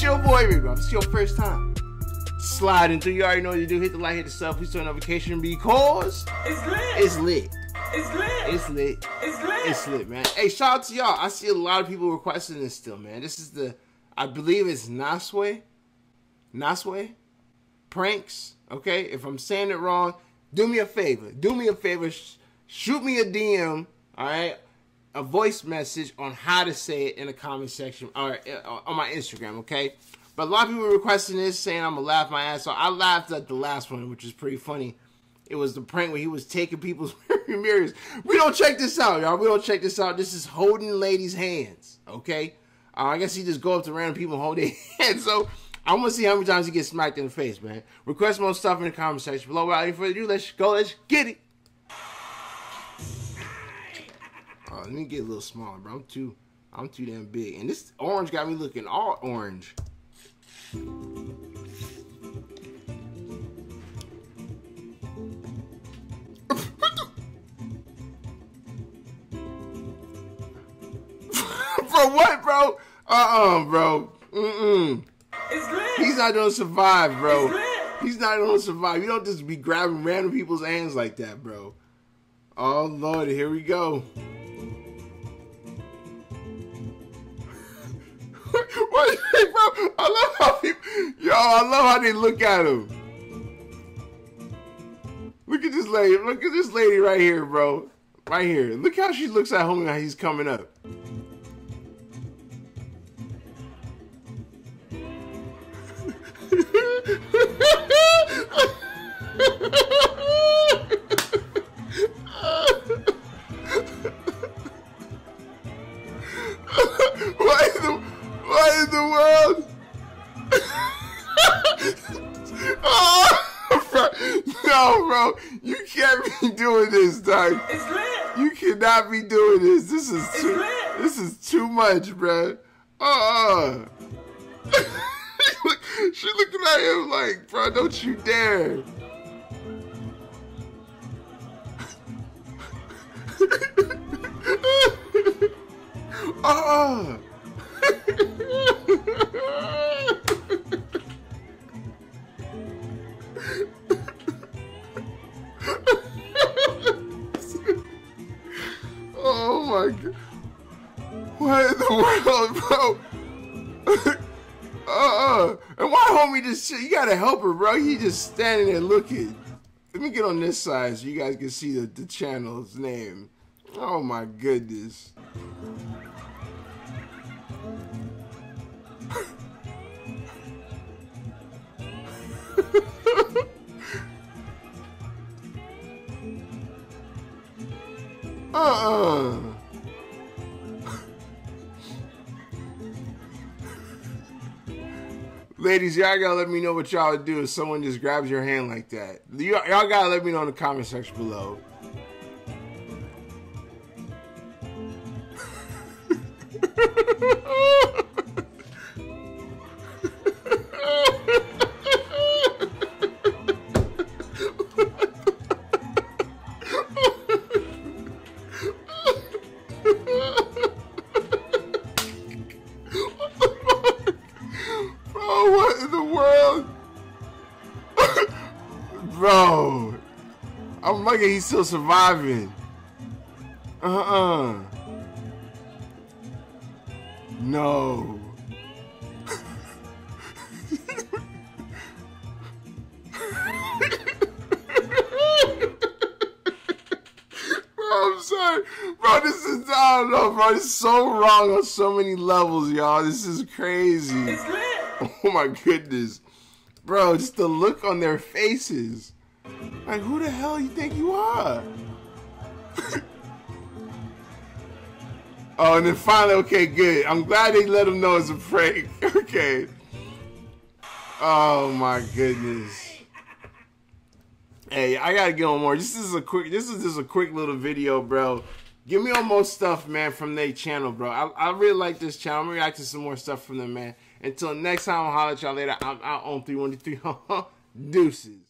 It's your boy, Rico. If it's your first time sliding through, you already know what to do. Hit the like, hit the sub, please turn on notification because it's lit. It's lit. It's lit. It's lit. It's lit. It's lit, man. Hey, shout out to y'all. I see a lot of people requesting this still, man. This is the, I believe it's Naswa Pranks. Okay, if I'm saying it wrong, do me a favor. Do me a favor. Shoot me a DM. All right, a voice message on how to say it in the comment section or on my Instagram. Okay, but a lot of people were requesting this, saying I'm gonna laugh my ass off. I laughed at the last one, which is pretty funny. It was the prank where he was taking people's mirrors. We don't check this out, y'all. We don't check this out. This is holding ladies' hands. Okay, I guess he just go up to random people and hold their hands. So I want to see how many times he gets smacked in the face, man. Request more stuff in the comment section below. Without any further ado, let's go. Let's get it. Oh, let me get a little smaller, bro. I'm too damn big. And this orange got me looking all orange. For what, bro? Bro. It's lit. He's not gonna survive, bro. It's lit. He's not gonna survive. You don't just be grabbing random people's hands like that, bro. Oh Lord, here we go. What, bro? I love how people, yo, I love how they look at him. Look at this lady. Look at this lady right here, bro. Right here. Look how she looks at home and how he's coming up. Bro, you can't be doing this, dog. It's lit. You cannot be doing this. This is too much, bro. She looking at him like, bro, don't you dare. Oh my God. What in the world, bro? And why homie just shit? You gotta help her, bro. He just standing there looking. Let me get on this side so you guys can see the channel's name. Oh my goodness. Ladies, y'all gotta let me know what y'all would do if someone just grabs your hand like that. Y'all gotta let me know in the comment section below. Bro, I'm lucky he's still surviving. No. Bro, I'm sorry. Bro, this is, I don't know, bro. It's so wrong on so many levels, y'all. This is crazy. It's lit. Oh my goodness. Bro, just the look on their faces. Like, who the hell you think you are? Oh, and then finally, okay, good. I'm glad they let him know it's a prank. Okay. Oh, my goodness. Hey, I gotta get on more. This is just a quick little video, bro. Give me on more stuff, man, from their channel, bro. I really like this channel. I'm reacting to some more stuff from them, man. Until next time, I'll holler at y'all later. I'm out on 313. Deuces.